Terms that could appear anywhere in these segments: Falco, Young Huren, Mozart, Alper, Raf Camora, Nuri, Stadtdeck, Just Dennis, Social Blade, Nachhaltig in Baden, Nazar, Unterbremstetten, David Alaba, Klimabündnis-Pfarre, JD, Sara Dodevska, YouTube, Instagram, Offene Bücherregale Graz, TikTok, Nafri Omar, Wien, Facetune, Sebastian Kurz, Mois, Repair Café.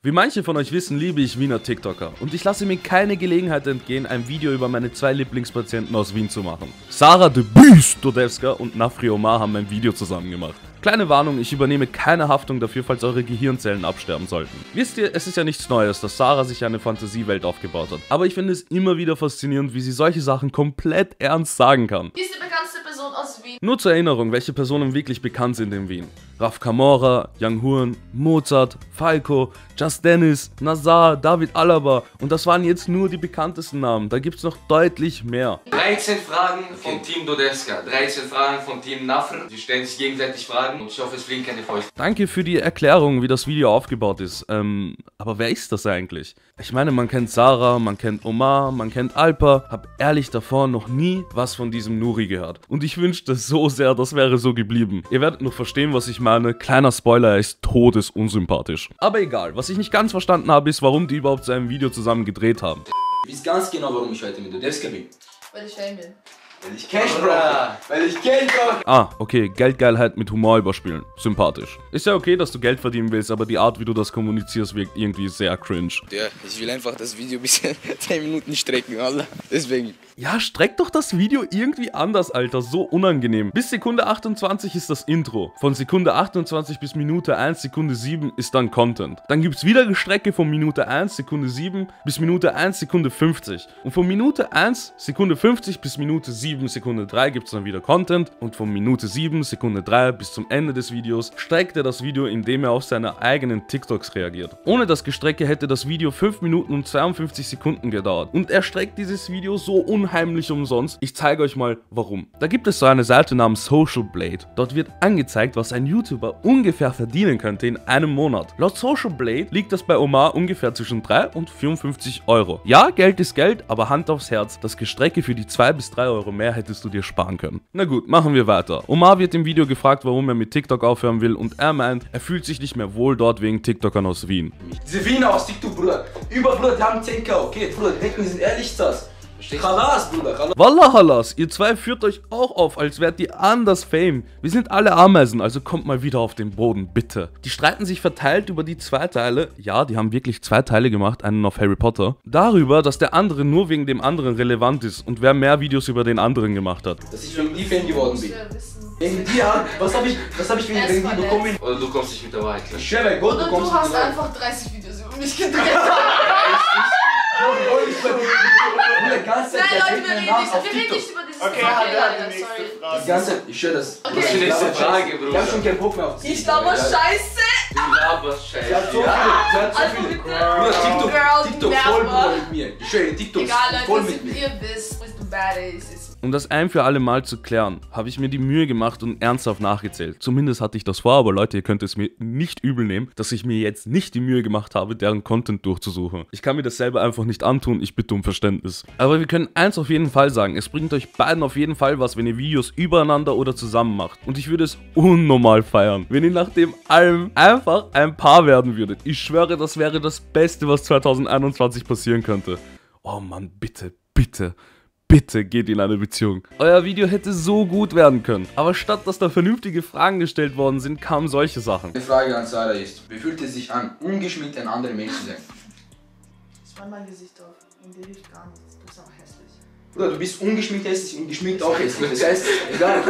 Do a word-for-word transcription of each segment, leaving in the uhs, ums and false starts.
Wie manche von euch wissen, liebe ich Wiener TikToker und ich lasse mir keine Gelegenheit entgehen, ein Video über meine zwei Lieblingspatienten aus Wien zu machen. Sara Dodevska und Nafri Omar haben ein Video zusammen gemacht. Kleine Warnung, ich übernehme keine Haftung dafür, falls eure Gehirnzellen absterben sollten. Wisst ihr, es ist ja nichts Neues, dass Sarah sich eine Fantasiewelt aufgebaut hat. Aber ich finde es immer wieder faszinierend, wie sie solche Sachen komplett ernst sagen kann. Hier ist die bekannteste Person aus Wien. Nur zur Erinnerung, welche Personen wirklich bekannt sind in Wien. Raf Camora, Young Huren, Mozart, Falco, Just Dennis, Nazar, David Alaba. Und das waren jetzt nur die bekanntesten Namen, da gibt's noch deutlich mehr. dreizehn Fragen von Team Dodevska, dreizehn Fragen von Team Nafr. Sie stellen sich gegenseitig Fragen. Und ich hoffe, es fliegen keine Fäuste. Danke für die Erklärung, wie das Video aufgebaut ist. Ähm, aber wer ist das eigentlich? Ich meine, man kennt Sarah, man kennt Omar, man kennt Alper. Hab ehrlich davor noch nie was von diesem Nuri gehört. Und ich wünschte so sehr, das wäre so geblieben. Ihr werdet noch verstehen, was ich meine. Kleiner Spoiler, er ist todesunsympathisch. Aber egal, was ich nicht ganz verstanden habe, ist, warum die überhaupt so ein Video zusammen gedreht haben. Ich weiß ganz genau, warum ich heute mit Dodevska bin. Weil ich Fan bin. Weil ich Cash brauche. Weil ich Geld brauche. Ah, okay, Geldgeilheit mit Humor überspielen. Sympathisch. Ist ja okay, dass du Geld verdienen willst, aber die Art, wie du das kommunizierst, wirkt irgendwie sehr cringe. Ja, ich will einfach das Video bis zehn Minuten strecken, Alter. Deswegen. Ja, streck doch das Video irgendwie anders, Alter. So unangenehm. Bis Sekunde achtundzwanzig ist das Intro. Von Sekunde achtundzwanzig bis Minute eins, Sekunde sieben ist dann Content. Dann gibt's wieder Gestrecke von Minute eins, Sekunde sieben bis Minute eins, Sekunde fünfzig. Und von Minute eins, Sekunde fünfzig bis Minute sieben. Sekunde drei gibt es dann wieder Content und von Minute sieben, Sekunde drei bis zum Ende des Videos streckt er das Video, indem er auf seine eigenen TikToks reagiert. Ohne das Gestrecke hätte das Video fünf Minuten und zweiundfünfzig Sekunden gedauert und er streckt dieses Video so unheimlich umsonst. Ich zeige euch mal warum. Da gibt es so eine Seite namens Social Blade. Dort wird angezeigt, was ein YouTuber ungefähr verdienen könnte in einem Monat. Laut Social Blade liegt das bei Omar ungefähr zwischen drei und vierundfünfzig Euro. Ja, Geld ist Geld, aber Hand aufs Herz, das Gestrecke für die zwei bis drei Euro mehr hättest du dir sparen können. Na gut, machen wir weiter. Omar wird im Video gefragt, warum er mit TikTok aufhören will und er meint, er fühlt sich nicht mehr wohl dort wegen TikTokern aus Wien. Diese Wiener aus TikTok, Bruder. Über, Bruder, die haben zehn K, okay, Bruder, denken, die sind ehrlich das. Chalas, Bruder, Chalas. Wallah, Chalas, ihr zwei führt euch auch auf, als wärt ihr anders Fame. Wir sind alle Ameisen, also kommt mal wieder auf den Boden, bitte. Die streiten sich verteilt über die zwei Teile, ja, die haben wirklich zwei Teile gemacht, einen auf Harry Potter, darüber, dass der andere nur wegen dem anderen relevant ist und wer mehr Videos über den anderen gemacht hat. Dass ich wegen die Fan geworden bin. Wegen dir? Was hab ich, was hab ich wegen die bekommen? Oder du kommst nicht mit der Wahrheit. Ich schwöre bei Gott, du kommst nicht mit der Wahrheit. Du hast einfach dreißig Videos über mich gedreht. Nein, Leute, wir reden nicht, nicht über dieses okay, Frage, Alter, sorry. Die ganze, ich höre das. Okay. Was für nächste Frage, Bruder? Ich hab schon keinen Bock mehr auf dich. Ich laber Scheiße. Ich laber Scheiße. Sie hat so viele, sie hat so viele. Girl, TikTok voll, Bruder, mit mir. Ich höre TikTok voll mit mir. Egal, Leute, ihr wisst, was du badass ist. Um das ein für alle Mal zu klären, habe ich mir die Mühe gemacht und ernsthaft nachgezählt. Zumindest hatte ich das vor, aber Leute, ihr könnt es mir nicht übel nehmen, dass ich mir jetzt nicht die Mühe gemacht habe, deren Content durchzusuchen. Ich kann mir das selber einfach nicht antun, ich bitte um Verständnis. Aber wir können eins auf jeden Fall sagen, es bringt euch beiden auf jeden Fall was, wenn ihr Videos übereinander oder zusammen macht. Und ich würde es unnormal feiern, wenn ihr nach dem allem einfach ein Paar werden würdet. Ich schwöre, das wäre das Beste, was zweitausendeinundzwanzig passieren könnte. Oh Mann, bitte, bitte. Bitte geht in eine Beziehung. Euer Video hätte so gut werden können. Aber statt dass da vernünftige Fragen gestellt worden sind, kamen solche Sachen. Die Frage an Sarah ist, wie fühlt es sich an, ungeschminkt ein anderer Mensch zu sein? Ich mach mein Gesicht auf. Und dir hilft gar nichts. Du bist auch hässlich. Bruder, du bist ungeschminkt hässlich und geschminkt auch hässlich. Das heißt, egal,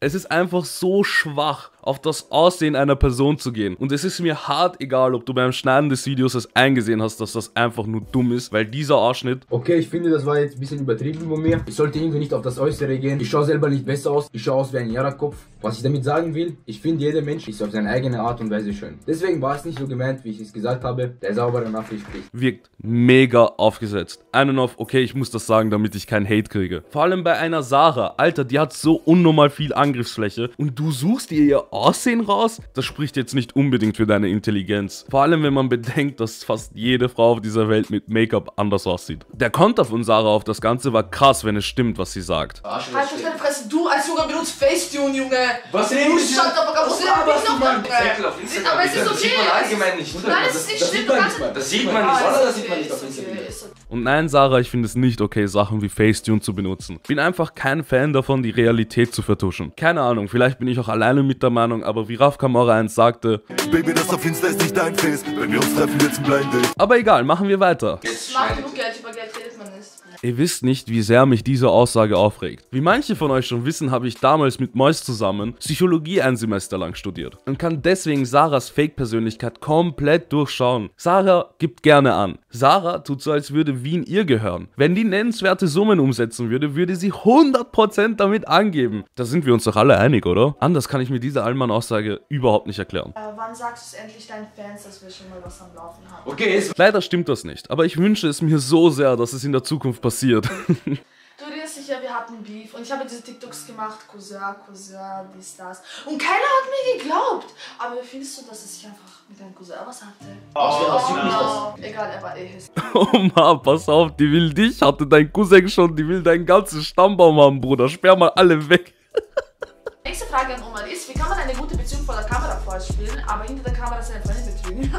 es ist einfach so schwach, auf das Aussehen einer Person zu gehen. Und es ist mir hart egal, ob du beim Schneiden des Videos das eingesehen hast, dass das einfach nur dumm ist, weil dieser Ausschnitt... Okay, ich finde, das war jetzt ein bisschen übertrieben von mir. Ich sollte irgendwie nicht auf das Äußere gehen. Ich schaue selber nicht besser aus. Ich schaue aus wie ein Jahrerkopf. Was ich damit sagen will, ich finde, jeder Mensch ist auf seine eigene Art und Weise schön. Deswegen war es nicht so gemeint, wie ich es gesagt habe. Der saubere Nachricht spricht. Wirkt mega aufgesetzt. Einen auf, okay, ich muss das sagen, damit ich keinen Hate kriege. Vor allem bei einer Sarah. Alter, die hat so unnormal viel Angriffsfläche und du suchst dir ihr Aussehen raus? Das spricht jetzt nicht unbedingt für deine Intelligenz. Vor allem, wenn man bedenkt, dass fast jede Frau auf dieser Welt mit Make-up anders aussieht. Der Konter von Sarah auf das Ganze war krass, wenn es stimmt, was sie sagt. Arschloch. als du als Junge benutzt Facetune, Junge. Was redest du? Was laberst du, Mann? Aber es ist okay. Das sieht man allgemein nicht. Nein, das ist nicht schlimm. Das sieht man nicht. Das sieht man nicht auf Instagram. Und nein, Sarah, ich finde es nicht okay, Sachen wie Facetune zu benutzen. Bin einfach kein Fan davon, die Realität zu vertuschen. Keine Ahnung, vielleicht bin ich auch alleine mit der Meinung, aber wie Raf Camora eins sagte, Baby, das auf Insta ist nicht dein Face, wenn wir uns treffen, jetzt ein Blind Date. Aber egal, machen wir weiter. Mach genug Geld, über Geld redet man nicht. Ihr wisst nicht, wie sehr mich diese Aussage aufregt. Wie manche von euch schon wissen, habe ich damals mit Mois zusammen Psychologie ein Semester lang studiert und kann deswegen Sarahs Fake-Persönlichkeit komplett durchschauen. Sarah gibt gerne an. Sarah tut so, als würde Wien ihr gehören. Wenn die nennenswerte Summen umsetzen würde, würde sie hundert Prozent damit angeben. Da sind wir uns doch alle einig, oder? Anders kann ich mir diese Allmann-Aussage überhaupt nicht erklären. Äh, wann sagst du es endlich deinen Fans, dass wir schon mal was am Laufen haben? Okay, ist... Leider stimmt das nicht, aber ich wünsche es mir so sehr, dass es in der Zukunft passiert. Passiert. Du redest sicher, wir hatten Beef und ich habe diese TikToks gemacht, Cousin, Cousin, dies, das. Und keiner hat mir geglaubt. Aber findest du, dass ich einfach mit deinem Cousin was hatte? Oh, oh, oh, oh. Egal, er war eh hässlich. Oh Mann, pass auf, die will dich, hatte dein Cousin schon, die will deinen ganzen Stammbaum haben, Bruder. Sperr mal alle weg. Nächste Frage an Omar ist, wie kann man eine gute Beziehung vor der Kamera vorspielen, aber hinter der Kamera seine Freundin betrügen?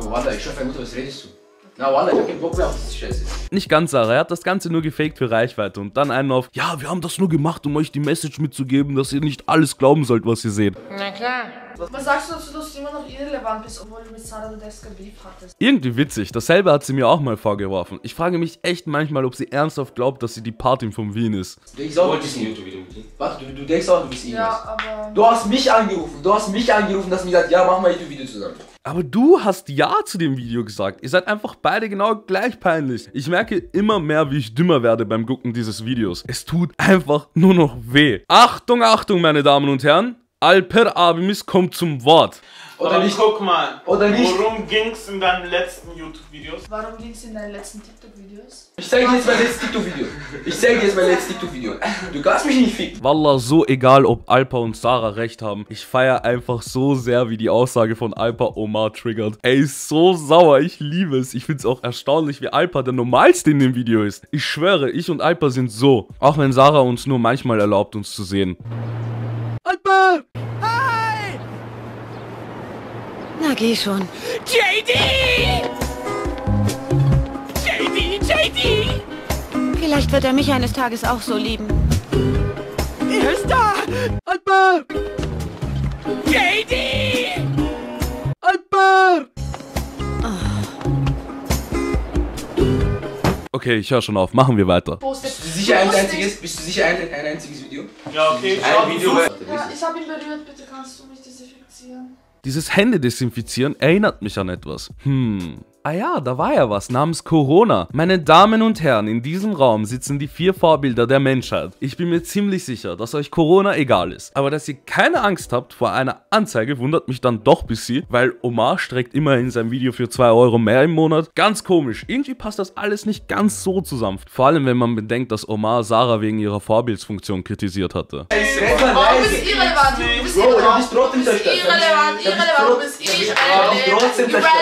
Oh, warte, ich schaffe ein gutes, was redest du? Na, Walla, ich hab keinen Bock mehr auf diese Scheiße. Nicht ganz, Sarah. Er hat das Ganze nur gefaked für Reichweite und dann einen auf, ja, wir haben das nur gemacht, um euch die Message mitzugeben, dass ihr nicht alles glauben sollt, was ihr seht. Na klar. Was sagst du dazu, dass du immer noch irrelevant bist, obwohl du mit Sara Dodevska Beef hattest? Irgendwie witzig, dasselbe hat sie mir auch mal vorgeworfen. Ich frage mich echt manchmal, ob sie ernsthaft glaubt, dass sie die Patin von Wien ist. Du denkst auch, du bist ein YouTube-Video mit ihm. Warte, du, du denkst auch, du bist ihn. Ja, aber... Du hast mich angerufen, du hast mich angerufen, dass mir gesagt, ja, mach mal ein YouTube-Video zusammen. Aber du hast ja zu dem Video gesagt. Ihr seid einfach beide genau gleich peinlich. Ich merke immer mehr, wie ich dümmer werde beim Gucken dieses Videos. Es tut einfach nur noch weh. Achtung, Achtung, meine Damen und Herren. Alper Abimis kommt zum Wort. Oder aber nicht, guck mal, oder nicht. Worum ging's in deinen letzten YouTube-Videos? Warum ging's in deinen letzten TikTok-Videos? Ich zeige dir jetzt mein letztes TikTok-Video. Ich zeige dir jetzt mein letztes TikTok-Video. Du kannst mich nicht ficken. Wallah, so egal, ob Alper und Sarah recht haben. Ich feiere einfach so sehr, wie die Aussage von Alper Omar triggert. Ey, ist so sauer. Ich liebe es. Ich find's auch erstaunlich, wie Alper der Normalste in dem Video ist. Ich schwöre, ich und Alper sind so. Auch wenn Sarah uns nur manchmal erlaubt, uns zu sehen. Alper! Hi! Na geh schon. J D! J D, J D! Vielleicht wird er mich eines Tages auch so lieben. Er ist da! Alper! J D! Alper! Okay, ich höre schon auf. Machen wir weiter. Postet. Bist du sicher ein einziges, bist du sicher ein, ein einziges Video? Ja, okay. Ein Video. Ja, ich habe ihn berührt. Bitte kannst du mich desinfizieren? Dieses Hände desinfizieren erinnert mich an etwas. Hm. Ah ja, da war ja was namens Corona. Meine Damen und Herren, in diesem Raum sitzen die vier Vorbilder der Menschheit. Ich bin mir ziemlich sicher, dass euch Corona egal ist. Aber dass ihr keine Angst habt vor einer Anzeige, wundert mich dann doch ein bisschen, weil Omar streckt immer in seinem Video für zwei Euro mehr im Monat. Ganz komisch. Irgendwie passt das alles nicht ganz so zusammen. Vor allem, wenn man bedenkt, dass Omar Sarah wegen ihrer Vorbildsfunktion kritisiert hatte. Du bist irrelevant, du bist irrelevant, du bist irrelevant, irrelevant, du bist irrelevant. Ich hab's trotzdem zerstört.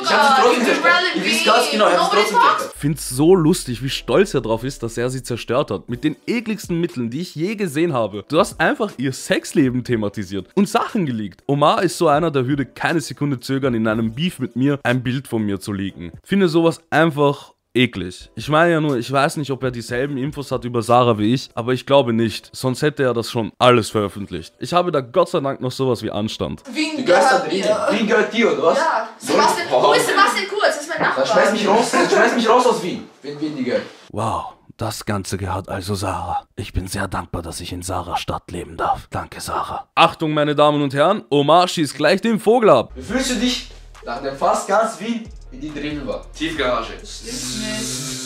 Ich weiß ganz genau, ich hab's trotzdem zerstört. Find's so lustig, wie stolz er drauf ist, dass er sie zerstört hat. Mit den ekligsten Mitteln, die ich je gesehen habe. Du hast einfach ihr Sexleben thematisiert und Sachen geleakt. Omar ist so einer, der würde keine Sekunde zögern, in einem Beef mit mir ein Bild von mir zu leaken. Finde sowas einfach... eklig. Ich meine ja nur, ich weiß nicht, ob er dieselben Infos hat über Sarah wie ich, aber ich glaube nicht. Sonst hätte er das schon alles veröffentlicht. Ich habe da Gott sei Dank noch sowas wie Anstand. Wien gehört dir. Wien gehört dir, oder was? Ja. Sebastian, wo ist Sebastian Kurz? Das ist mein Nachbar. Dann schmeiß mich raus, dann schmeiß mich raus aus Wien. Wenn Wien die gehört. Wow, das Ganze gehört also Sarah. Ich bin sehr dankbar, dass ich in Sarahs Stadt leben darf. Danke, Sarah. Achtung, meine Damen und Herren, Omar schießt gleich den Vogel ab. Wie fühlst du dich, nachdem fast ganz Wien in die Dribbel war? Tiefgarage. Das stimmt nicht.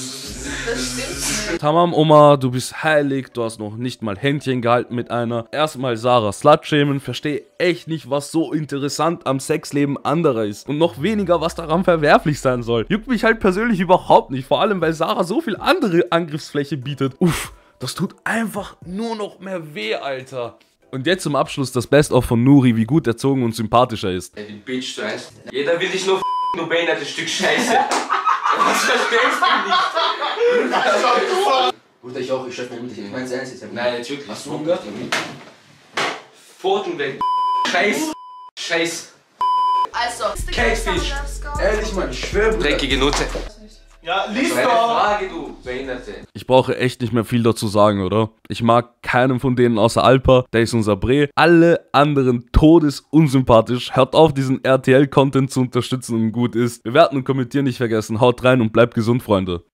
Das stimmt nicht. Tamam, Oma, du bist heilig. Du hast noch nicht mal Händchen gehalten mit einer. Erstmal Sarah Slut schämen. Verstehe echt nicht, was so interessant am Sexleben anderer ist. Und noch weniger, was daran verwerflich sein soll. Juckt mich halt persönlich überhaupt nicht. Vor allem, weil Sarah so viel andere Angriffsfläche bietet. Uff, das tut einfach nur noch mehr weh, Alter. Und jetzt zum Abschluss das Best-of von Nuri, wie gut erzogen und sympathischer ist. Ey, die Bitch, du heißt. Jeder will dich nur f***. Du behinderte Stück Scheiße. Das verstehst du nicht. Das ist doch du. Bruder, ich auch, ich schaffe mein Mütterchen. Ich mein's ernst jetzt. Nein, natürlich. Hast du Hunger? Pfoten weg. Scheiß. Scheiß. Also, Cakefisch. Ehrlich, Mann, ich schwöre, Bruder. Dreckige Note. Ja, lies doch! Frage, du Behinderte. Ich brauche echt nicht mehr viel dazu sagen, oder? Ich mag keinen von denen außer Alper, der ist unser Bre. Alle anderen todesunsympathisch. Hört auf, diesen R T L-Content zu unterstützen und gut ist. Bewerten und kommentieren nicht vergessen. Haut rein und bleibt gesund, Freunde.